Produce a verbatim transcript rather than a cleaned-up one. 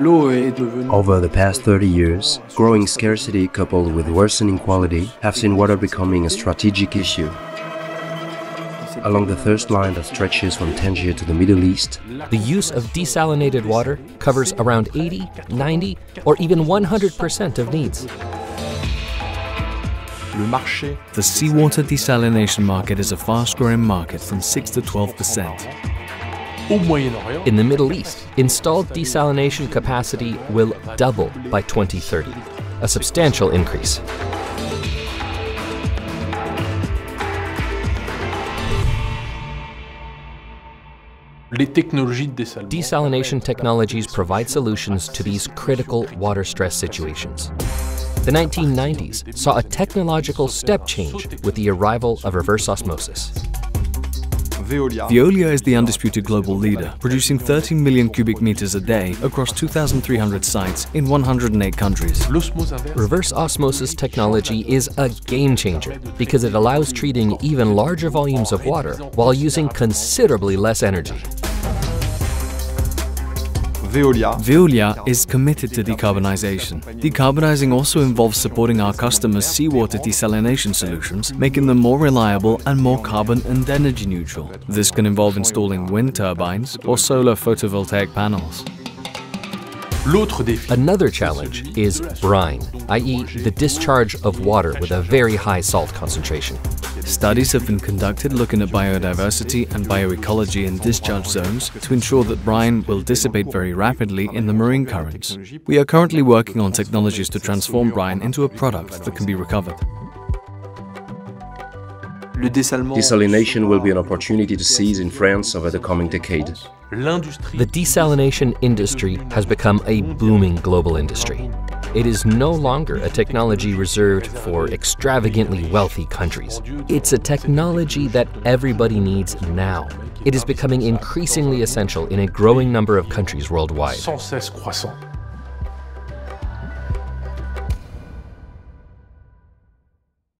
Over the past thirty years, growing scarcity coupled with worsening quality have seen water becoming a strategic issue. Along the thirst line that stretches from Tangier to the Middle East, the use of desalinated water covers around eighty, ninety, or even one hundred percent of needs. The seawater desalination market is a fast-growing market from six to twelve percent. In the Middle East, installed desalination capacity will double by twenty thirty, a substantial increase. Desalination technologies provide solutions to these critical water stress situations. The nineteen nineties saw a technological step change with the arrival of reverse osmosis. Veolia is the undisputed global leader, producing thirteen million cubic meters a day across two thousand three hundred sites in one hundred eight countries. Reverse osmosis technology is a game changer because it allows treating even larger volumes of water while using considerably less energy. Veolia is committed to decarbonization. Decarbonizing also involves supporting our customers' seawater desalination solutions, making them more reliable and more carbon and energy neutral. This can involve installing wind turbines or solar photovoltaic panels. Another challenge is brine, that is the discharge of water with a very high salt concentration. Studies have been conducted looking at biodiversity and bioecology in discharge zones to ensure that brine will dissipate very rapidly in the marine currents. We are currently working on technologies to transform brine into a product that can be recovered. Desalination will be an opportunity to seize in France over the coming decade. The desalination industry has become a booming global industry. It is no longer a technology reserved for extravagantly wealthy countries. It's a technology that everybody needs now. It is becoming increasingly essential in a growing number of countries worldwide.